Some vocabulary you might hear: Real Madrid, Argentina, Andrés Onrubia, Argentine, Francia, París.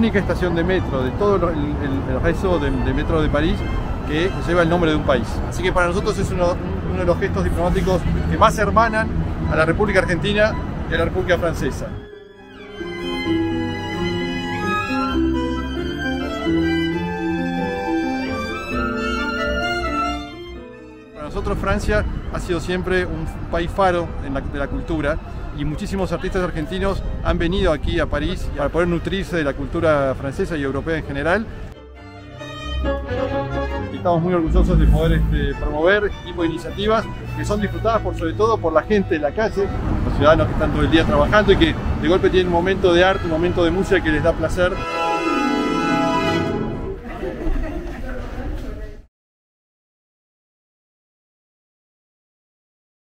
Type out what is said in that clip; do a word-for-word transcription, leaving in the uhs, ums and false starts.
única estación de metro de todo el, el, el resto de, de metro de París que lleva el nombre de un país. Así que para nosotros es uno, uno de los gestos diplomáticos que más hermanan a la República Argentina y a la República Francesa. Para nosotros Francia ha sido siempre un país faro en la, de la cultura, y muchísimos artistas argentinos han venido aquí a París para poder nutrirse de la cultura francesa y europea en general. Estamos muy orgullosos de poder este, promover este tipo de iniciativas que son disfrutadas por, sobre todo por la gente de la calle, los ciudadanos que están todo el día trabajando y que de golpe tienen un momento de arte, un momento de música que les da placer.